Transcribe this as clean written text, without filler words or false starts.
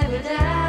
never die.